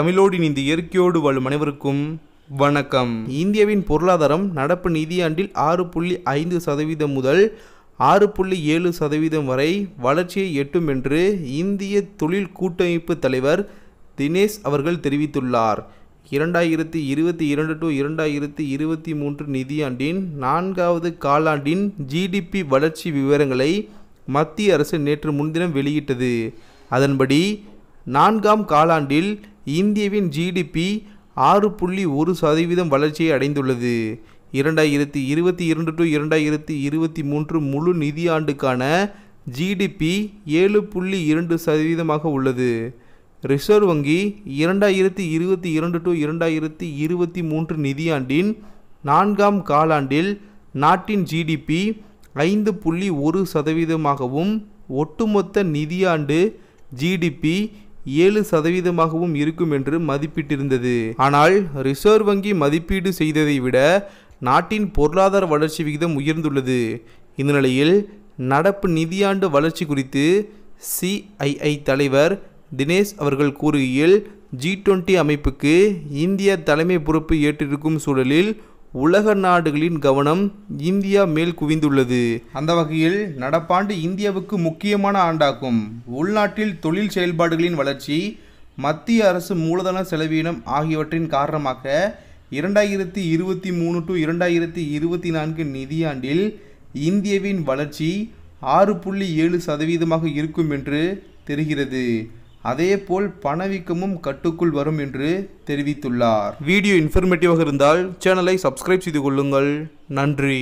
தமிழோடு இணைந்து இயற்கையோடு வாழும் அனைவருக்கும் வணக்கம். இந்தியாவின் பொருளாதாரம் நடப்பு நிதியாண்டில் 6.5% முதல் 6.7% வரை வளர்ச்சியை எட்டும் என்று இந்திய தொழில் கூட்டமைப்பு தலைவர் தினேஷ் அவர்கள் தெரிவித்துள்ளார். 2022 டு 2023 நிதியாண்டின் 4வது காலாண்டின் ஜிடிபி வளர்ச்சி விவரங்களை மத்திய அரசு நேற்று முன்தினம் வெளியிட்டது. அதன்படி 4ஆம் காலாண்டில் இந்தியாவின் ஜிடிபி 6.1% வளர்ச்சியை அடைந்துள்ளது. 2022 டு 2023 முழு நிதியாண்டுக்கான ஜிடிபி 7.2% உள்ளது. ரிசர்வ் வங்கி 2022 டு 2023 நிதியாண்டின் 4ஆம் காலாண்டில் நாட்டின் ஜிடிபி 5.1%-ஆகவும் ஒட்டுமொத்த நிதியாண்டு ஜிடிபி 7%-ஆகவும் இருக்கும் என்று மதிப்பிட்டிருந்தது. ஆனால் ரிசர்வ் வங்கி மதிப்பீடு செய்ததை விட நாட்டின் பொருளாதார வளர்ச்சி விகிதம் உயர்ந்துள்ளது. இந்த நிலையில் நடப்பு நிதியாண்டு வளர்ச்சி குறித்து CII தலைவர் தினேஷ் அவர்கள் கூறுகையில், G20 அமைப்புக்கு இந்தியா தலைமை பொறுப்பு ஏற்றிருக்கும் சூழலில் உலக நாடுகளின் கவனம் இந்தியா மேல் குவிந்துள்ளது. அந்த வகையில் நடப்பாண்டு இந்தியாவுக்கு முக்கியமான ஆண்டாகும். உள்நாட்டில் தொழில் செயல்பாடுகளின் வளர்ச்சி, மத்திய அரசு மூலதன செலவீனம் ஆகியவற்றின் காரணமாக 2023 டு 2024 நிதியாண்டில் இந்தியாவின் வளர்ச்சி 6.7%-ஆக இருக்கும் என்று தெரிகிறது. அதேபோல் பணவீக்கமும் கட்டுக்குள் வரும் என்று தெரிவித்துள்ளார். வீடியோ இன்ஃபர்மேட்டிவாக இருந்தால் சேனலை சப்ஸ்கிரைப் செய்து கொள்ளுங்கள். நன்றி.